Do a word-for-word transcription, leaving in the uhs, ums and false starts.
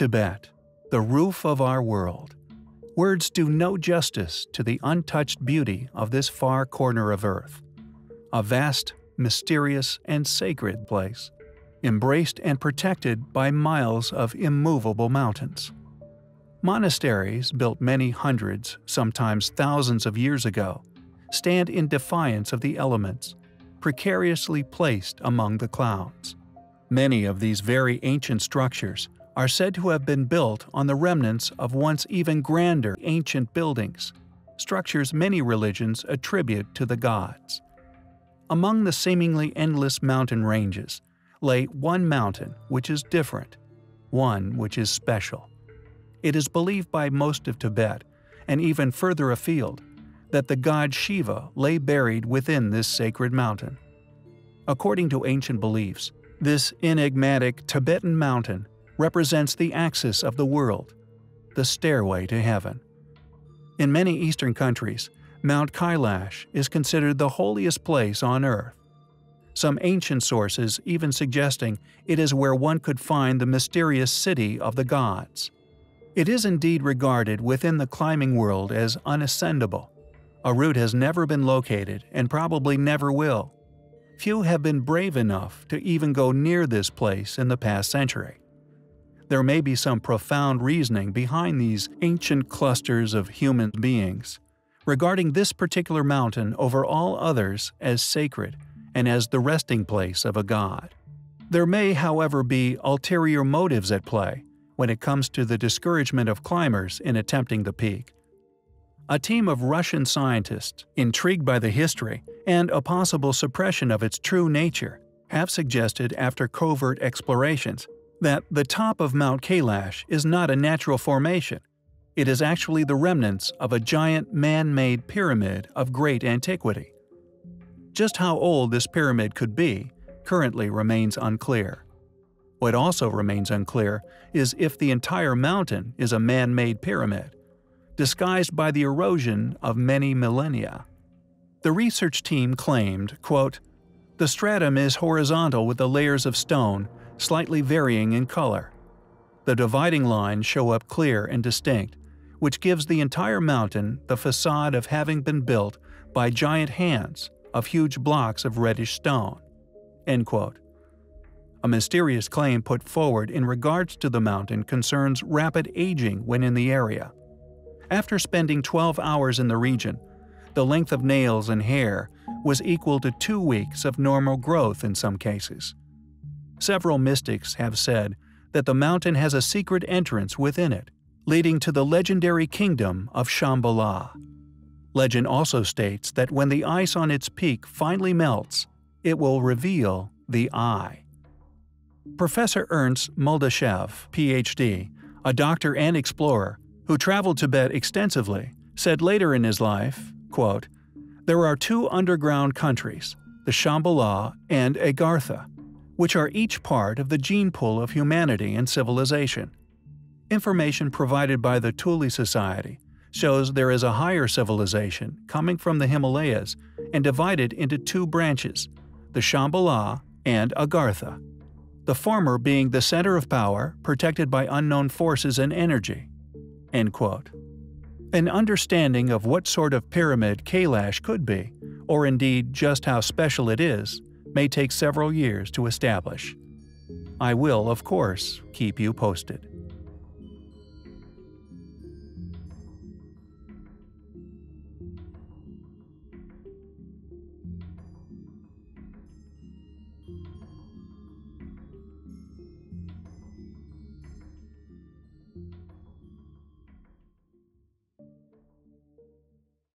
Tibet, the roof of our world. Words do no justice to the untouched beauty of this far corner of Earth. A vast, mysterious, and sacred place, embraced and protected by miles of immovable mountains. Monasteries, built many hundreds, sometimes thousands of years ago, stand in defiance of the elements, precariously placed among the clouds. Many of these very ancient structures are said to have been built on the remnants of once even grander ancient buildings, structures many religions attribute to the gods. Among the seemingly endless mountain ranges lay one mountain which is different, one which is special. It is believed by most of Tibet, and even further afield, that the god Shiva lay buried within this sacred mountain. According to ancient beliefs, this enigmatic Tibetan mountain represents the axis of the world, the stairway to heaven. In many Eastern countries, Mount Kailash is considered the holiest place on earth, some ancient sources even suggesting it is where one could find the mysterious city of the gods. It is indeed regarded within the climbing world as unascendable. A route has never been located and probably never will. Few have been brave enough to even go near this place in the past century. There may be some profound reasoning behind these ancient clusters of human beings, regarding this particular mountain over all others as sacred and as the resting place of a god. There may, however, be ulterior motives at play when it comes to the discouragement of climbers in attempting the peak. A team of Russian scientists, intrigued by the history and a possible suppression of its true nature, have suggested after covert explorations that the top of Mount Kailash is not a natural formation. It is actually the remnants of a giant man-made pyramid of great antiquity. Just how old this pyramid could be currently remains unclear. What also remains unclear is if the entire mountain is a man-made pyramid, disguised by the erosion of many millennia. The research team claimed, quote, "The stratum is horizontal with the layers of stone, slightly varying in color. The dividing lines show up clear and distinct, which gives the entire mountain the facade of having been built by giant hands of huge blocks of reddish stone." End quote. A mysterious claim put forward in regards to the mountain concerns rapid aging when in the area. After spending twelve hours in the region, the length of nails and hair was equal to two weeks of normal growth in some cases. Several mystics have said that the mountain has a secret entrance within it, leading to the legendary kingdom of Shambhala. Legend also states that when the ice on its peak finally melts, it will reveal the eye. Professor Ernst Muldashev, P H D, a doctor and explorer who traveled Tibet extensively, said later in his life, quote, "There are two underground countries, the Shambhala and Agartha, which are each part of the gene pool of humanity and civilization. Information provided by the Thule Society shows there is a higher civilization coming from the Himalayas and divided into two branches, the Shambhala and Agartha, the former being the center of power protected by unknown forces and energy." End quote. An understanding of what sort of pyramid Kailash could be, or indeed just how special it is, may take several years to establish. I will, of course, keep you posted.